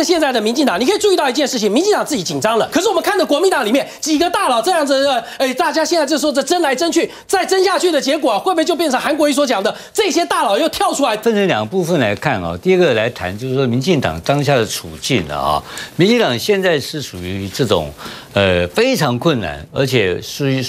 着现在的民进党，你可以注意到一件事情，民进党自己紧张了。可是我们看着国民党里面几个大佬这样子，大家现在就说这争来争去，再争下去的结果，会不会就变成韩国瑜所讲的这些大佬又跳出来？分成两部分来看啊，第一个来谈就是说民进党当下的处境了啊。民进党现在是属于这种非常困难，而且是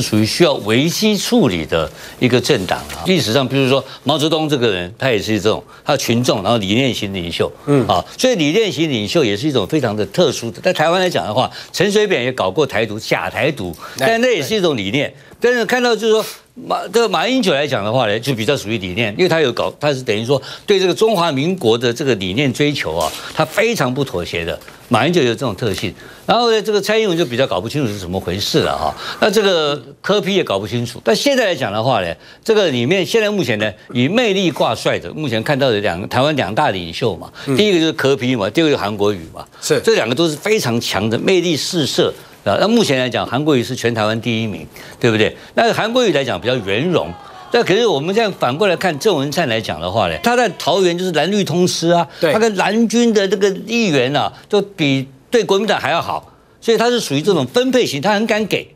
属于需要危机处理的一个政党啊。历史上，比如说毛泽东这个人，他也是这种，他群众然后理念型领袖，啊，所以理念型领袖也是一种非常的特殊的。在台湾来讲的话，陈水扁也搞过台独、假台独，但那也是一种理念。但是看到就是说马英九来讲的话呢，就比较属于理念，因为他有搞，他是等于说对这个中华民国的这个理念追求啊，他非常不妥协的。马英九有这种特性，然后呢，这个蔡英文就比较搞不清楚是怎么回事了哈。那这个柯 P 也搞不清楚。但现在来讲的话呢，这个里面现在目前呢，以魅力挂帅的，目前看到的台湾两大领袖嘛，第一个就是柯 P 嘛，第二个就是韩国瑜嘛，是这两个都是非常强的魅力四射。那目前来讲，韩国瑜是全台湾第一名，对不对？那韩国瑜来讲比较圆融。但可是我们现在反过来看郑文灿来讲的话呢，他在桃园就是蓝绿通吃啊，他跟蓝军的这个议员啊，就比对国民党还要好，所以他是属于这种分配型，他很敢给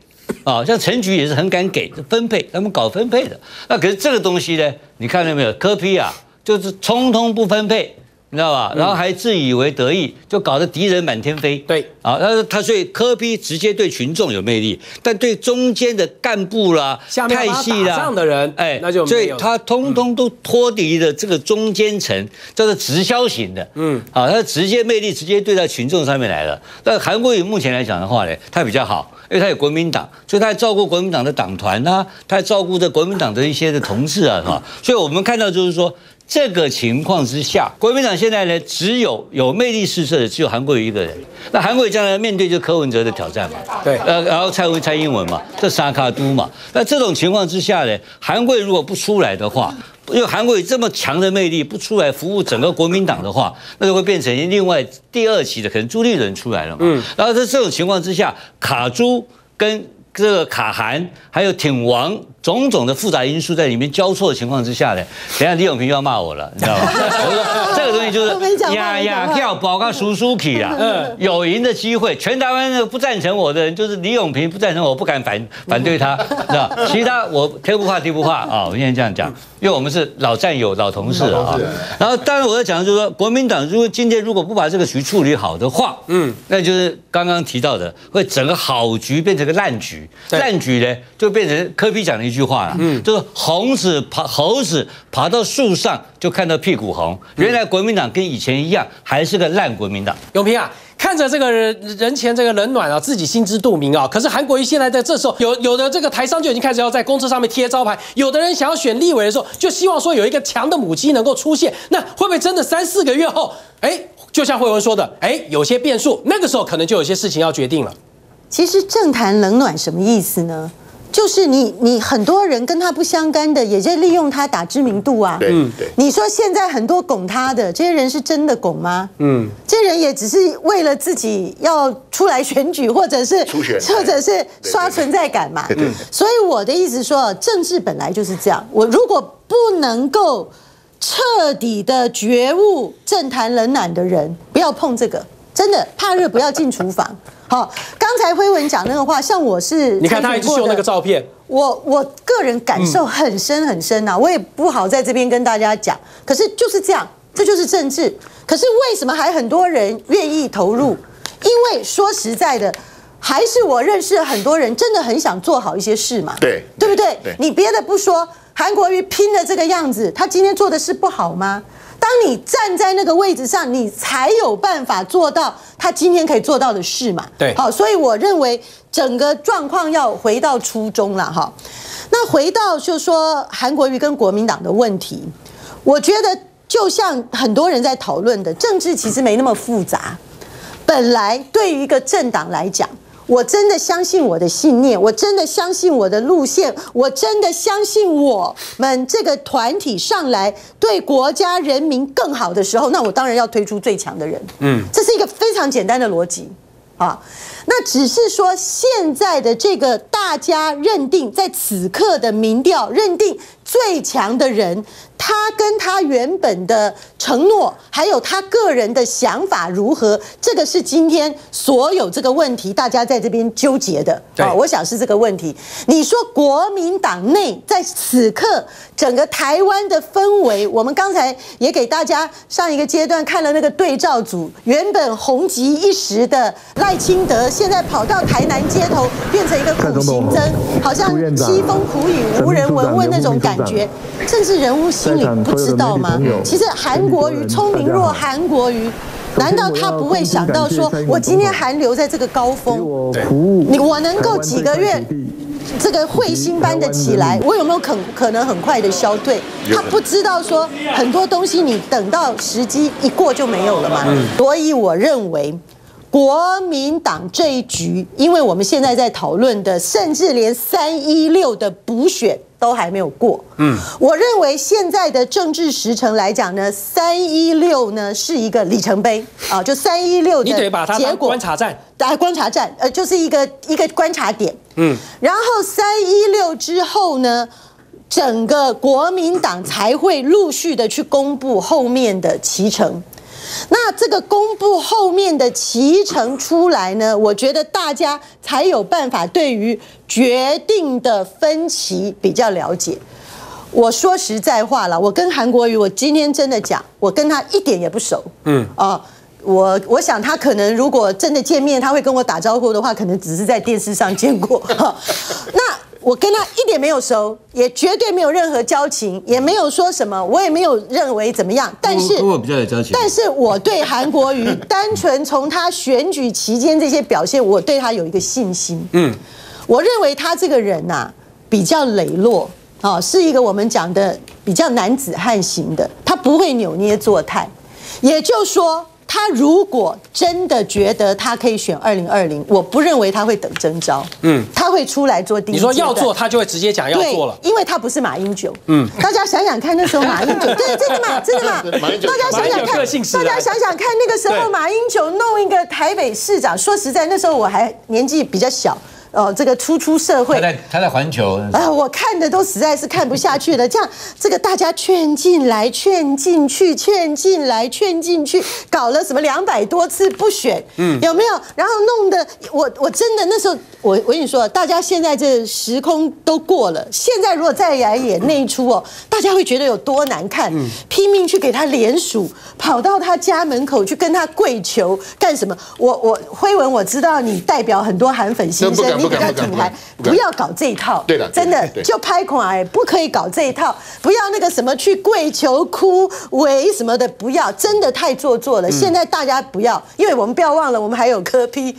啊，像陈菊也是很敢给分配，他们搞分配的。那可是这个东西呢，你看到没有？柯 P 啊，就是通通不分配。你知道吧？然后还自以为得意，就搞得敌人满天飞。对啊，他所以柯 P 直接对群众有魅力，但对中间的干部啦、派系啦、上的人，哎，那就所以他通通都脱离了这个中间层，叫做直销型的。嗯，啊，他直接魅力直接对到群众上面来了。但韩国瑜目前来讲的话呢，他比较好。因为他有国民党，所以他还照顾国民党的党团啊，他还照顾着国民党的一些的同事啊，哈。所以我们看到就是说，这个情况之下，国民党现在呢，只有魅力四射的只有韩国瑜一个人。那韩国瑜将来面对就是柯文哲的挑战嘛，对，然后蔡英文嘛，这沙卡都嘛。那这种情况之下呢，韩国瑜如果不出来的话，因为韩国瑜这么强的魅力不出来服务整个国民党的话，那就会变成另外第二期的可能朱立伦出来了嘛。然后在这种情况之下，卡朱跟这个卡韩还有挺王种种的复杂因素在里面交错的情况之下呢，等一下李永平又要骂我了，你知道吗？我说这个东西就是呀票保个输起啦，有赢的机会，全台湾不赞成我的人就是李永平不赞成我，不敢反对他，知道？其他我天不怕啊，我现在这样讲，因为我们是老战友、老同事啊。然后当然我要讲的就是说，国民党如果今天如果不把这个局处理好的话，那就是刚刚提到的，会整个好局变成个烂局，烂局呢就变成柯 P 讲的一句话了，就是猴子爬到树上就看到屁股红。原来国民党跟以前一样，还是个烂国民党。永平啊，看着这个人前这个冷暖啊，自己心知肚明啊。可是韩国瑜现在在这时候，有的这个台商就已经开始要在公车上面贴招牌，有的人想要选立委的时候，就希望说有一个强的母鸡能够出现。那会不会真的3、4个月后，就像慧文说的，有些变数，那个时候可能就有些事情要决定了。其实政坛冷暖什么意思呢？就是你很多人跟他不相干的，也在利用他打知名度啊。对。你说现在很多拱他的这些人是真的拱吗？这些人也只是为了自己要出来选举，或者是刷存在感嘛。所以我的意思说，政治本来就是这样。我如果不能够彻底的觉悟政坛冷暖的人，不要碰这个。真的怕热不要进厨房。好，刚才辉文讲那个话，像我是你看他一直秀那个照片，我个人感受很深很深啊，我也不好在这边跟大家讲，可是就是这样，这就是政治。可是为什么还很多人愿意投入？因为说实在的，还是我认识很多人真的很想做好一些事嘛，对不对？你别的不说，韩国瑜拼的这个样子，他今天做的事不好吗？当你站在那个位置上，你才有办法做到他今天可以做到的事嘛。对，好，所以我认为整个状况要回到初衷了哈。那回到就说韩国瑜跟国民党的问题，我觉得就像很多人在讨论的，政治其实没那么复杂。本来对于一个政党来讲，我真的相信我的信念，我真的相信我的路线，我真的相信我们这个团体上来对国家人民更好的时候，那我当然要推出最强的人。这是一个非常简单的逻辑啊。那只是说现在的这个大家认定，在此刻的民调认定最强的人，他跟他原本的承诺，还有他个人的想法如何，这个是今天所有这个问题大家在这边纠结的啊。我想是这个问题。你说国民党内在此刻整个台湾的氛围，我们刚才也给大家上一个阶段看了那个对照组，原本红极一时的赖清德，现在跑到台南街头变成一个苦行僧，好像凄风苦雨无人闻问那种感觉。政治人物心里不知道吗？其实韩国瑜聪明若韩国瑜，难道他不会想到说，我今天还留在这个高峰，我能够几个月这个彗星般的起来，我有没有可能很快的消退？他不知道说很多东西你等到时机一过就没有了嘛。所以我认为。国民党这一局，因为我们现在在讨论的，甚至连316的补选都还没有过。我认为现在的政治时程来讲呢，316呢是一个里程碑啊，就316的结果，你得把它当观察站，观察站，就是一个观察点。然后316之后呢？整个国民党才会陆续的去公布后面的期程，那这个公布后面的期程出来呢，我觉得大家才有办法对于决定的分歧比较了解。我说实在话了，我跟韩国瑜，我今天真的讲，我跟他一点也不熟。我想他可能如果真的见面，他会跟我打招呼的话，可能只是在电视上见过。那。我跟他一点没有熟，也绝对没有任何交情，也没有说什么，我也没有认为怎么样。但是我比较有交情，但是我对韩国瑜单纯从他选举期间这些表现，我对他有一个信心。我认为他这个人呐，比较磊落啊，是一个我们讲的比较男子汉型的，他不会扭捏作态。也就是说，他如果真的觉得他可以选2020，我不认为他会等征召，他会出来做第一。你说要做，他就会直接讲要做了，因为他不是马英九。大家想想看，那时候马英九，对，真的嘛，真的嘛，大家想想看，那个时候马英九弄一个台北市长，说实在，那时候我还年纪比较小。这个出社会，他在环球，我看的都实在是看不下去了。这样，这个大家劝进来，劝进去，劝进来，劝进去，搞了什么200多次不选，有没有？然后弄得我真的那时候，我跟你说，大家现在这时空都过了，现在如果再来演那一出哦，大家会觉得有多难看，拼命去给他联署，跑到他家门口去跟他跪求干什么？我辉文，我知道你代表很多韩粉心声。不要搞这一套，对的，真的就拍款，不可以搞这一套，不要那个什么去跪求、哭、为什么的，不要，真的太做作了。现在大家不要，因为我们不要忘了，我们还有柯 P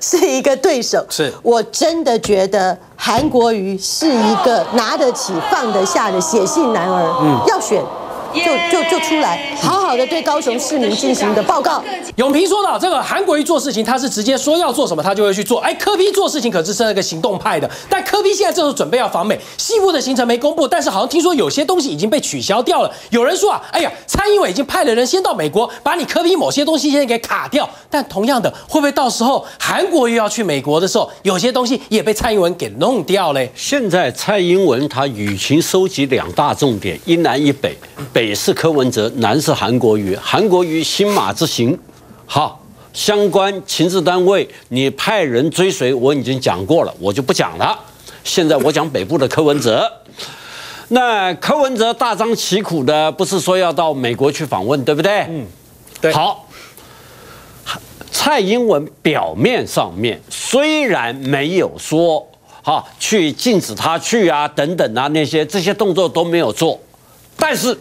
是一个对手。是我真的觉得韩国瑜是一个拿得起、放得下的血性男儿，要选。就出来，好好的对高雄市民进行的报告。永平说到这个韩国瑜做事情，他是直接说要做什么，他就会去做。柯 P 做事情可是是那个行动派的，但柯 P 现在这时候准备要访美，西部的行程没公布，但是好像听说有些东西已经被取消掉了。有人说蔡英文已经派了人先到美国，把你柯 P 某些东西先给卡掉。但同样的，会不会到时候韩国瑜要去美国的时候，有些东西也被蔡英文给弄掉嘞？现在蔡英文他舆情收集两大重点，一南一北，北是柯文哲，南是韩国瑜。韩国瑜新马之行，好，相关情治单位你派人追随，我已经讲过了，我就不讲了。现在我讲北部的柯文哲。那柯文哲大张旗鼓的，不是说要到美国去访问，对不对？对。好，蔡英文表面上面虽然没有说好去禁止他去啊等等啊那些这些动作都没有做，但是。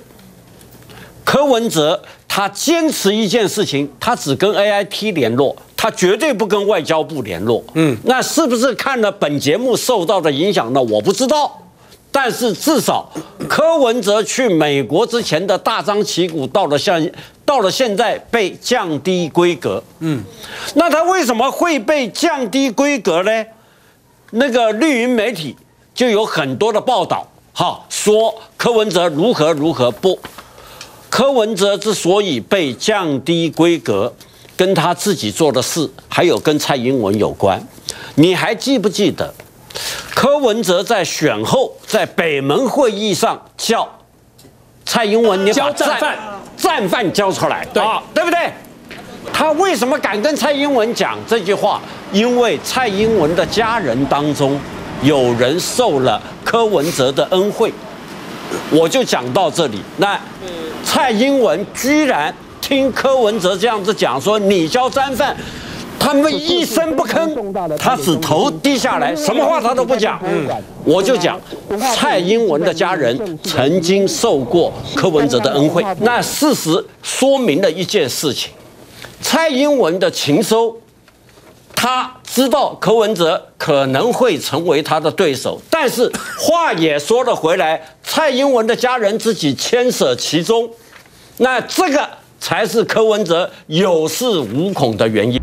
柯文哲他坚持一件事情，他只跟 AIT 联络，他绝对不跟外交部联络。那是不是看了本节目受到的影响呢？我不知道。但是至少柯文哲去美国之前的大张旗鼓，到了现在被降低规格。那他为什么会被降低规格呢？那个绿营媒体就有很多的报道，说柯文哲如何如何不。柯文哲之所以被降低规格，跟他自己做的事，还有跟蔡英文有关。你还记不记得，柯文哲在选后在北门会议上叫蔡英文，你把战犯交出来，对、哦、对不对？他为什么敢跟蔡英文讲这句话？因为蔡英文的家人当中有人受了柯文哲的恩惠。我就讲到这里。那蔡英文居然听柯文哲这样子讲，说你交战犯。 他们一声不吭，他只头低下来，什么话他都不讲。我就讲，蔡英文的家人曾经受过柯文哲的恩惠。那事实说明了一件事情：蔡英文的情收，他知道柯文哲可能会成为他的对手，但是话也说了回来，蔡英文的家人自己牵涉其中，那这个才是柯文哲有恃无恐的原因。